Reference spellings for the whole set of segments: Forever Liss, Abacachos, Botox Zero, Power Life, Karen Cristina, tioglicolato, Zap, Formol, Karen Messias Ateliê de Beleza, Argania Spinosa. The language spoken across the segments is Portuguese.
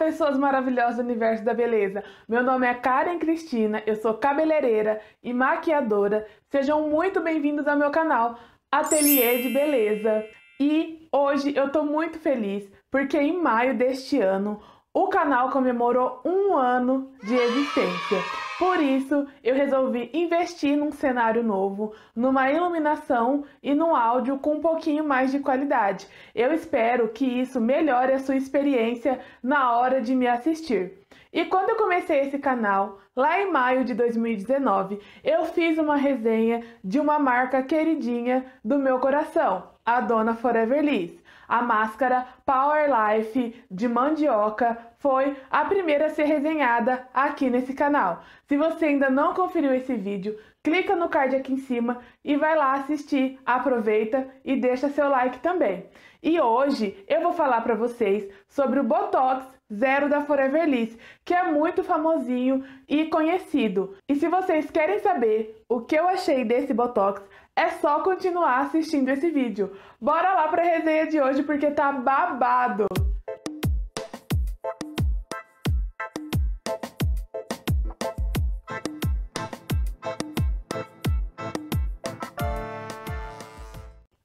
pessoas maravilhosas do universo da beleza! Meu nome é Karen Cristina, eu sou cabeleireira e maquiadora. Sejam muito bem-vindos ao meu canal Ateliê de Beleza. E hoje eu tô muito feliz porque em maio deste ano o canal comemorou um ano de existência. Por isso, eu resolvi investir num cenário novo, numa iluminação e num áudio com um pouquinho mais de qualidade. Eu espero que isso melhore a sua experiência na hora de me assistir. E quando eu comecei esse canal, lá em maio de 2019, eu fiz uma resenha de uma marca queridinha do meu coração, a dona Forever Liss. A máscara Power Life de mandioca foi a primeira a ser resenhada aqui nesse canal. Se você ainda não conferiu esse vídeo, clica no card aqui em cima e vai lá assistir. Aproveita e deixa seu like também. E hoje eu vou falar para vocês sobre o Botox Zero da Forever Liss, que é muito famosinho e conhecido. E se vocês querem saber o que eu achei desse Botox, é só continuar assistindo esse vídeo. Bora lá para a resenha de hoje porque tá babado!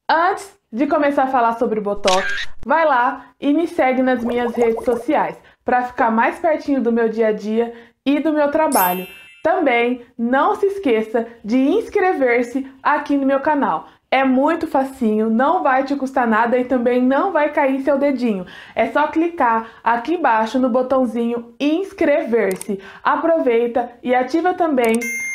Antes de começar a falar sobre o Botox, vai lá e me segue nas minhas redes sociais para ficar mais pertinho do meu dia a dia e do meu trabalho. Também não se esqueça de inscrever-se aqui no meu canal. É muito facinho, não vai te custar nada e também não vai cair seu dedinho. É só clicar aqui embaixo no botãozinho inscrever-se. Aproveita e ativa também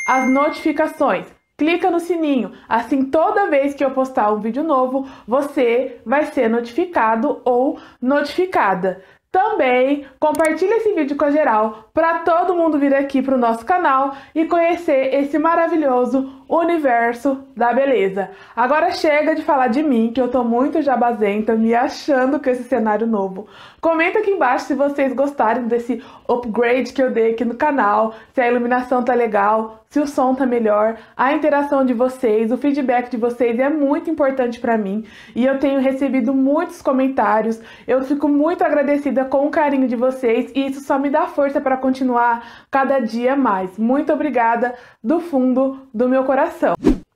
as notificações. Clica no sininho, assim toda vez que eu postar um vídeo novo, você vai ser notificado ou notificada. Também compartilha esse vídeo com a geral para todo mundo vir aqui para o nosso canal e conhecer esse maravilhoso universo da beleza. Agora chega de falar de mim, que eu tô muito jabazenta, me achando com esse cenário novo. Comenta aqui embaixo se vocês gostaram desse upgrade que eu dei aqui no canal, se a iluminação tá legal, se o som tá melhor. A interação de vocês, o feedback de vocês é muito importante para mim e eu tenho recebido muitos comentários. Eu fico muito agradecida com o carinho de vocês e isso só me dá força para continuar cada dia mais. Muito obrigada do fundo do meu coração.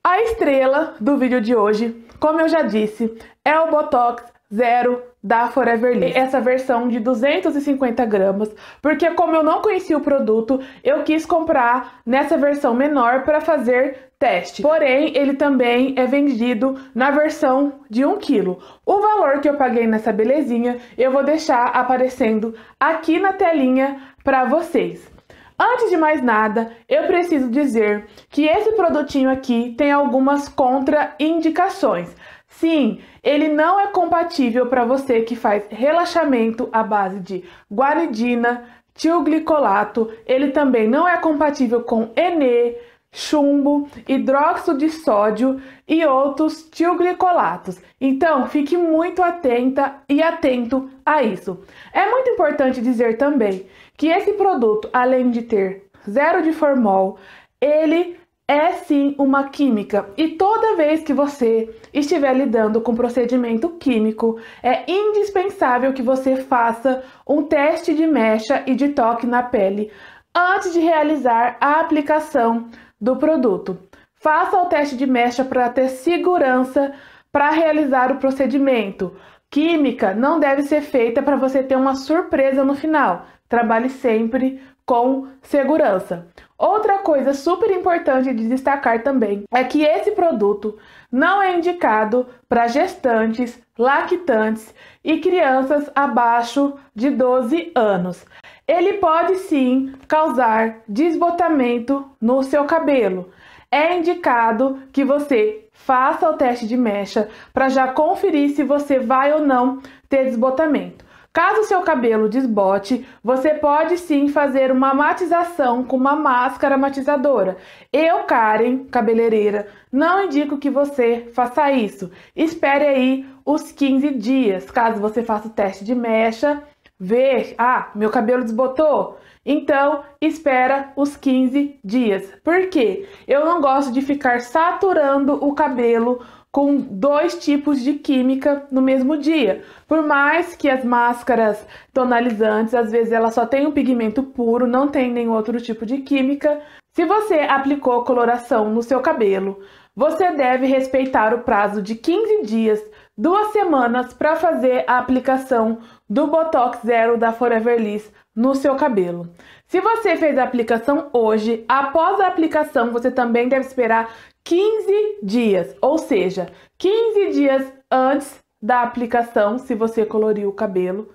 A estrela do vídeo de hoje, como eu já disse, é o Botox Zero da Forever Liss. Essa versão de 250 gramas, porque como eu não conhecia o produto, eu quis comprar nessa versão menor para fazer teste. Porém, ele também é vendido na versão de 1 kg. O valor que eu paguei nessa belezinha, eu vou deixar aparecendo aqui na telinha para vocês. Antes de mais nada, eu preciso dizer que esse produtinho aqui tem algumas contraindicações. Sim, ele não é compatível para você que faz relaxamento à base de guaridina, tioglicolato. Ele também não é compatível com ENE, chumbo, hidróxido de sódio e outros tioglicolatos. Então, fique muito atenta e atento a isso. É muito importante dizer também que esse produto, além de ter zero de formol, ele é sim uma química e toda vez que você estiver lidando com procedimento químico, é indispensável que você faça um teste de mecha e de toque na pele antes de realizar a aplicação do produto. Faça o teste de mecha para ter segurança para realizar o procedimento. Química não deve ser feita para você ter uma surpresa no final. Trabalhe sempre com segurança. Outra coisa super importante de destacar também é que esse produto não é indicado para gestantes, lactantes e crianças abaixo de 12 anos. Ele pode sim causar desbotamento no seu cabelo. É indicado que você faça o teste de mecha para já conferir se você vai ou não ter desbotamento. Caso seu cabelo desbote, você pode sim fazer uma matização com uma máscara matizadora. Eu, Karen, cabeleireira, não indico que você faça isso. Espere aí os 15 dias, caso você faça o teste de mecha, ver, ah, meu cabelo desbotou. Então, espera os 15 dias. Por quê? Eu não gosto de ficar saturando o cabelo com dois tipos de química no mesmo dia. Por mais que as máscaras tonalizantes, às vezes ela só tem um pigmento puro, não tem nenhum outro tipo de química. Se você aplicou coloração no seu cabelo, você deve respeitar o prazo de 15 dias, 2 semanas, para fazer a aplicação do Botox Zero da Forever Liss no seu cabelo. Se você fez a aplicação hoje, após a aplicação você também deve esperar 15 dias, ou seja, 15 dias antes da aplicação, se você coloriu o cabelo,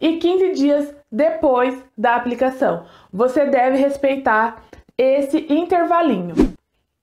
e 15 dias depois da aplicação. Você deve respeitar esse intervalinho.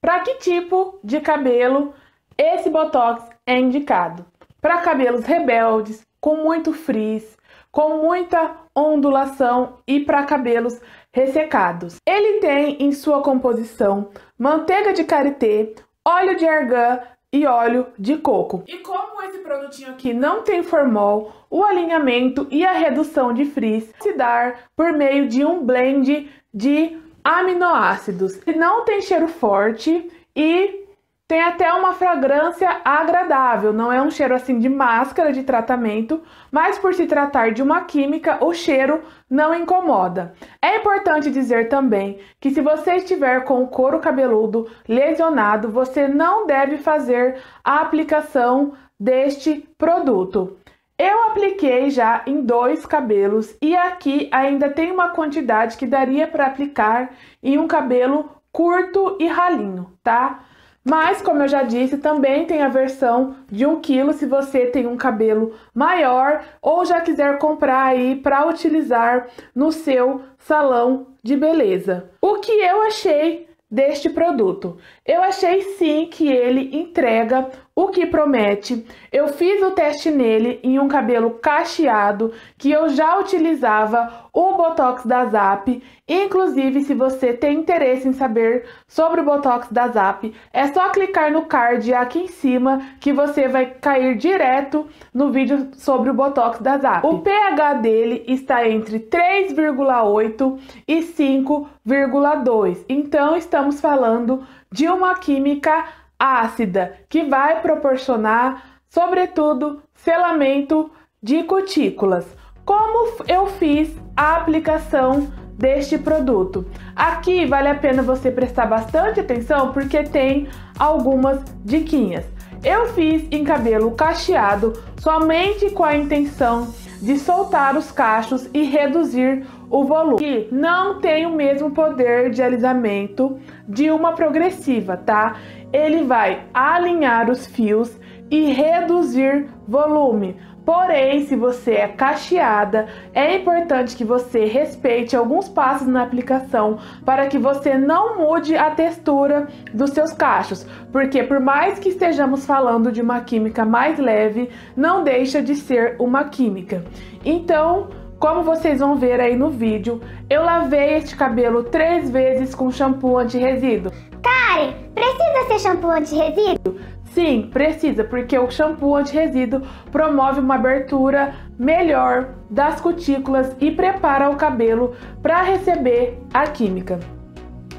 Para que tipo de cabelo esse Botox é indicado? Para cabelos rebeldes, com muito frizz, com muita ondulação e para cabelos ressecados. Ele tem em sua composição manteiga de karité, óleo de argan e óleo de coco. E como esse produtinho aqui não tem formol, o alinhamento e a redução de frizz se dá por meio de um blend de aminoácidos. Ele não tem cheiro forte e tem até uma fragrância agradável, não é um cheiro assim de máscara de tratamento, mas por se tratar de uma química, o cheiro não incomoda. É importante dizer também que se você estiver com o couro cabeludo lesionado, você não deve fazer a aplicação deste produto. Eu apliquei já em 2 cabelos e aqui ainda tem uma quantidade que daria para aplicar em um cabelo curto e ralinho, tá? Mas, como eu já disse, também tem a versão de 1 kg se você tem um cabelo maior ou já quiser comprar aí para utilizar no seu salão de beleza. O que eu achei deste produto? Eu achei sim que ele entrega o que promete. Eu fiz o teste nele em um cabelo cacheado que eu já utilizava o Botox da Zap. Inclusive, se você tem interesse em saber sobre o Botox da Zap, é só clicar no card aqui em cima que você vai cair direto no vídeo sobre o Botox da Zap. O pH dele está entre 3,8 e 5,2. Então, estamos falando de uma química ácida, que vai proporcionar, sobretudo, selamento de cutículas. Como eu fiz a aplicação deste produto? Aqui vale a pena você prestar bastante atenção, porque tem algumas diquinhas. Eu fiz em cabelo cacheado, somente com a intenção de soltar os cachos e reduzir o volume, que não tem o mesmo poder de alisamento de uma progressiva, tá? Ele vai alinhar os fios e reduzir volume. Porém, se você é cacheada, é importante que você respeite alguns passos na aplicação para que você não mude a textura dos seus cachos, porque por mais que estejamos falando de uma química mais leve, não deixa de ser uma química. Então, como vocês vão ver aí no vídeo, eu lavei este cabelo 3 vezes com shampoo anti-resíduo. Karen, precisa ser shampoo anti-resíduo? Sim, precisa, porque o shampoo anti-resíduo promove uma abertura melhor das cutículas e prepara o cabelo para receber a química.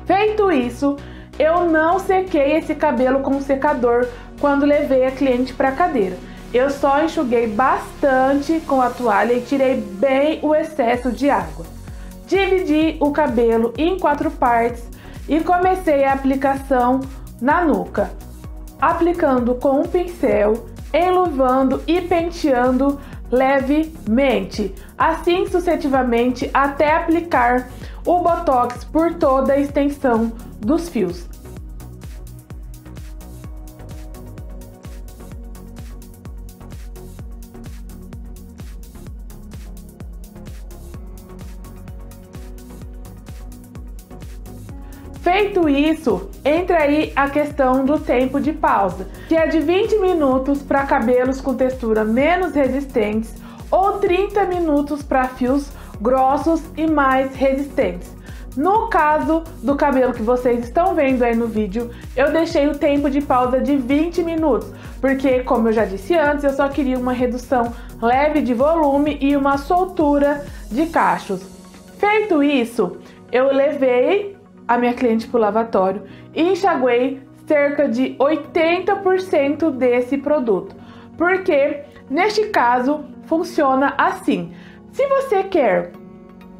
Feito isso, eu não sequei esse cabelo com secador quando levei a cliente para a cadeira. Eu só enxuguei bastante com a toalha e tirei bem o excesso de água. Dividi o cabelo em 4 partes e comecei a aplicação na nuca, aplicando com um pincel, enluvando e penteando levemente, assim sucessivamente até aplicar o Botox por toda a extensão dos fios. Feito isso, entra aí a questão do tempo de pausa, que é de 20 minutos para cabelos com textura menos resistentes ou 30 minutos para fios grossos e mais resistentes. No caso do cabelo que vocês estão vendo aí no vídeo, eu deixei o tempo de pausa de 20 minutos, porque, como eu já disse antes, eu só queria uma redução leve de volume e uma soltura de cachos. Feito isso, eu levei a minha cliente para o lavatório e enxaguei cerca de 80% desse produto, porque neste caso funciona assim: se você quer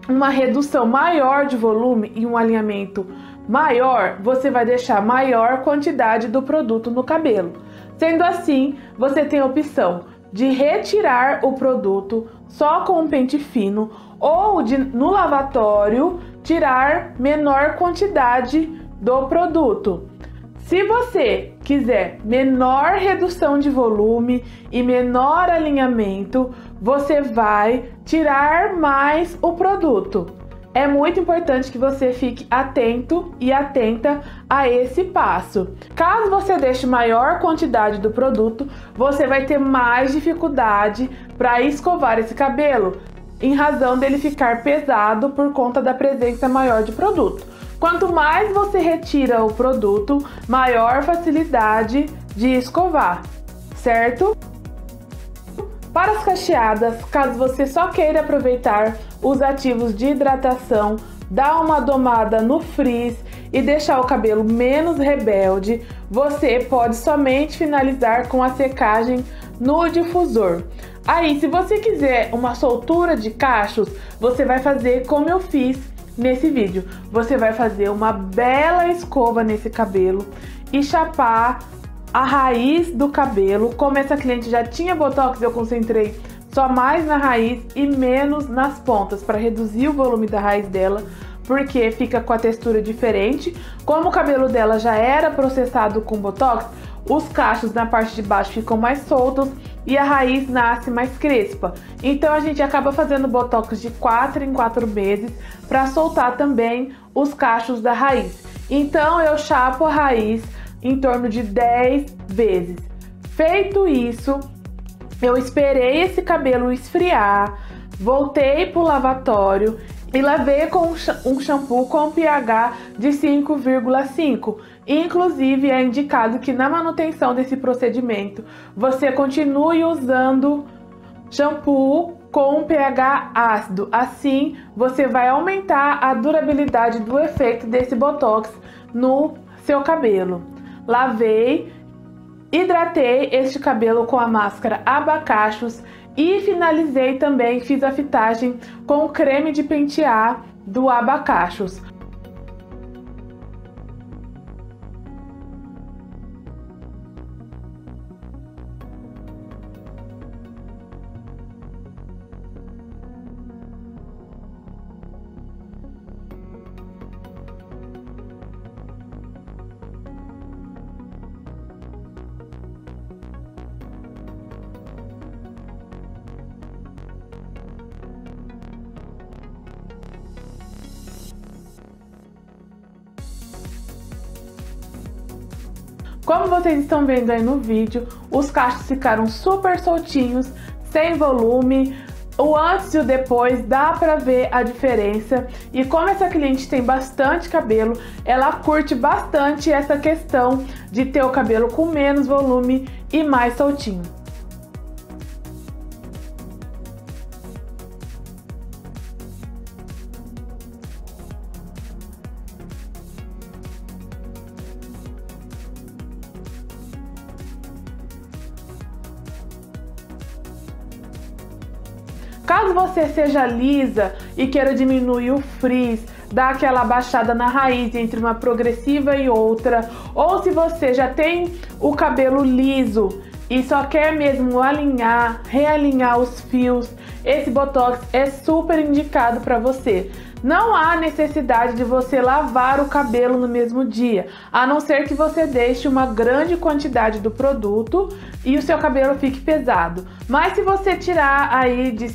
uma redução maior de volume e um alinhamento maior, você vai deixar maior quantidade do produto no cabelo. Sendo assim, você tem a opção de retirar o produto só com um pente fino ou de, no lavatório, tirar menor quantidade do produto. Se você quiser menor redução de volume e menor alinhamento, você vai tirar mais o produto. É muito importante que você fique atento e atenta a esse passo. Caso você deixe maior quantidade do produto, você vai ter mais dificuldade para escovar esse cabelo, em razão dele ficar pesado por conta da presença maior de produto. Quanto mais você retira o produto, maior facilidade de escovar, certo? Para as cacheadas, caso você só queira aproveitar os ativos de hidratação, dar uma domada no frizz e deixar o cabelo menos rebelde, você pode somente finalizar com a secagem no difusor. Aí, se você quiser uma soltura de cachos, você vai fazer como eu fiz nesse vídeo. Você vai fazer uma bela escova nesse cabelo e chapar a raiz do cabelo. Como essa cliente já tinha botox, eu concentrei só mais na raiz e menos nas pontas, para reduzir o volume da raiz dela, porque fica com a textura diferente. Como o cabelo dela já era processado com botox, os cachos na parte de baixo ficam mais soltos e a raiz nasce mais crespa. Então a gente acaba fazendo botox de 4 em 4 meses para soltar também os cachos da raiz. Então eu chapo a raiz em torno de 10 vezes. Feito isso, eu esperei esse cabelo esfriar, voltei pro lavatório e lavei com um shampoo com pH de 5,5. Inclusive, é indicado que na manutenção desse procedimento, você continue usando shampoo com pH ácido. Assim, você vai aumentar a durabilidade do efeito desse botox no seu cabelo. Lavei, hidratei este cabelo com a máscara Abacachos e finalizei também, fiz a fitagem com o creme de pentear do Abacachos. Como vocês estão vendo aí no vídeo, os cachos ficaram super soltinhos, sem volume. O antes e o depois dá pra ver a diferença. E como essa cliente tem bastante cabelo, ela curte bastante essa questão de ter o cabelo com menos volume e mais soltinho. Caso você seja lisa e queira diminuir o frizz, dar aquela abaixada na raiz entre uma progressiva e outra, ou se você já tem o cabelo liso e só quer mesmo alinhar, realinhar os fios, esse botox é super indicado para você. Não há necessidade de você lavar o cabelo no mesmo dia, a não ser que você deixe uma grande quantidade do produto e o seu cabelo fique pesado. Mas se você tirar aí de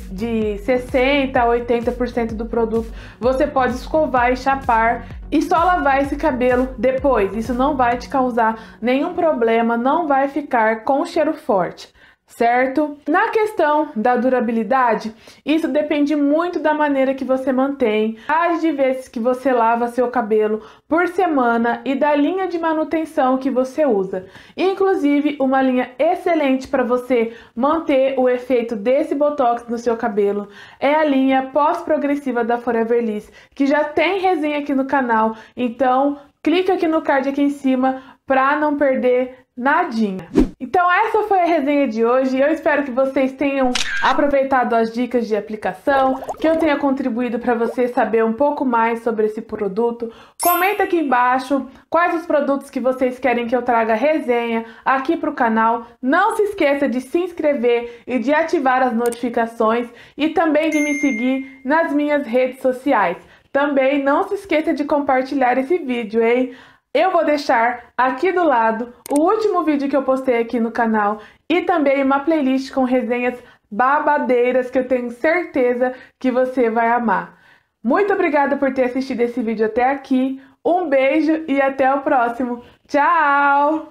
60% a 80% do produto, você pode escovar e chapar e só lavar esse cabelo depois. Isso não vai te causar nenhum problema, não vai ficar com cheiro forte, certo? Na questão da durabilidade, isso depende muito da maneira que você mantém, as de vezes que você lava seu cabelo por semana e da linha de manutenção que você usa. Inclusive, uma linha excelente para você manter o efeito desse botox no seu cabelo é a linha pós-progressiva da Forever Liss, que já tem resenha aqui no canal. Então, clica aqui no card aqui em cima para não perder nadinha. Então essa foi a resenha de hoje, eu espero que vocês tenham aproveitado as dicas de aplicação, que eu tenha contribuído para você saber um pouco mais sobre esse produto. Comenta aqui embaixo quais os produtos que vocês querem que eu traga resenha aqui para o canal. Não se esqueça de se inscrever e de ativar as notificações e também de me seguir nas minhas redes sociais. Também não se esqueça de compartilhar esse vídeo, hein? Eu vou deixar aqui do lado o último vídeo que eu postei aqui no canal e também uma playlist com resenhas babadeiras que eu tenho certeza que você vai amar. Muito obrigada por ter assistido esse vídeo até aqui. Um beijo e até o próximo. Tchau!